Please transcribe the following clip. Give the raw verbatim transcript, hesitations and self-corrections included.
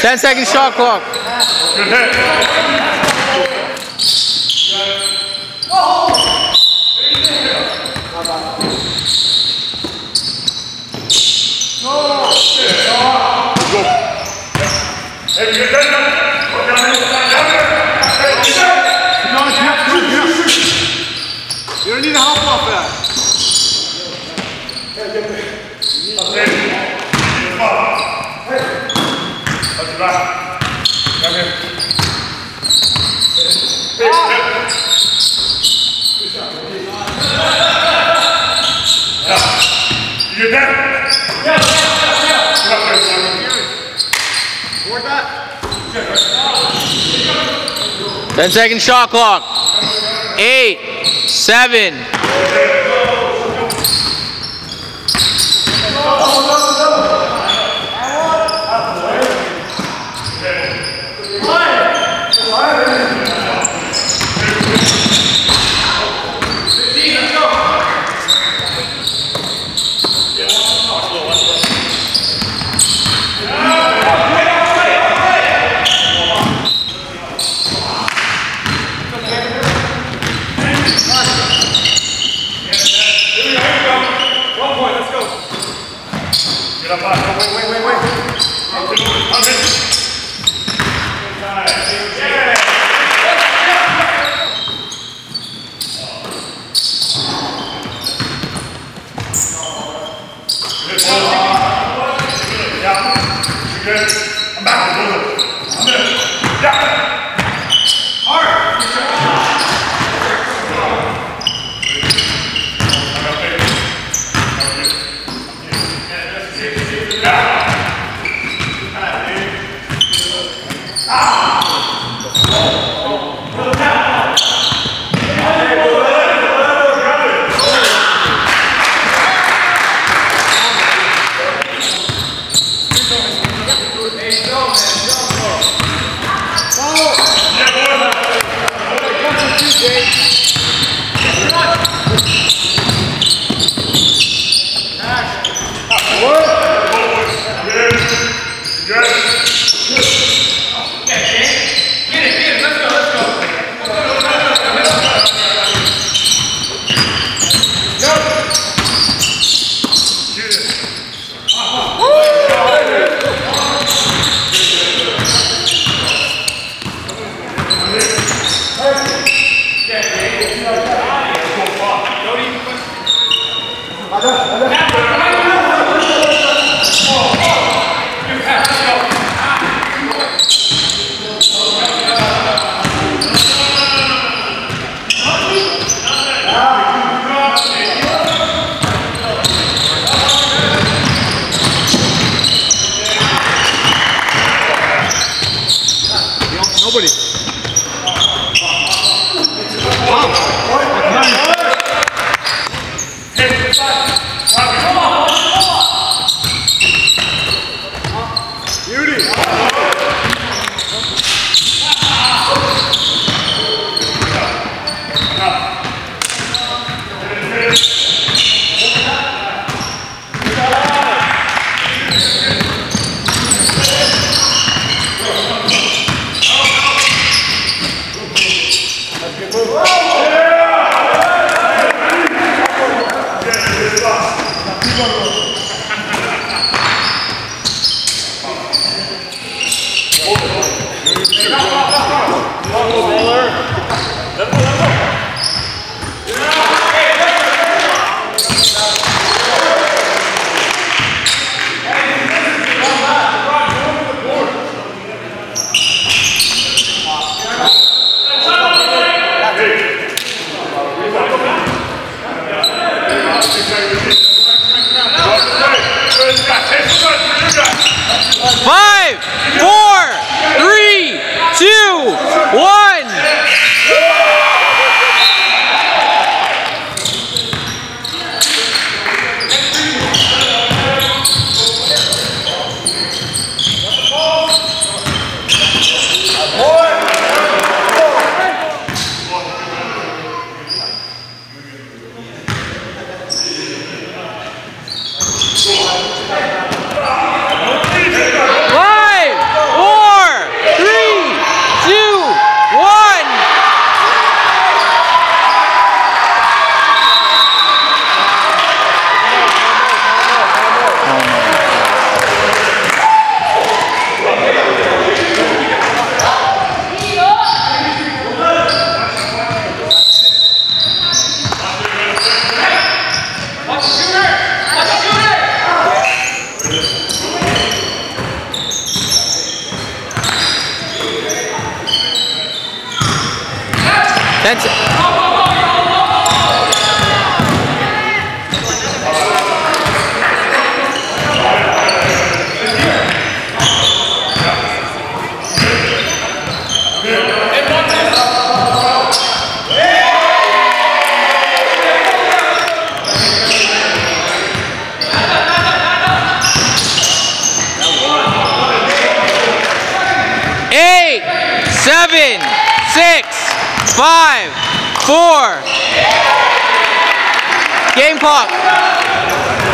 ten seconds shot clock. Good hit. You don't need to help off that. ten second shot clock. Eight, seven. Good luck. That's it. Seven, six, five, four. Game clock.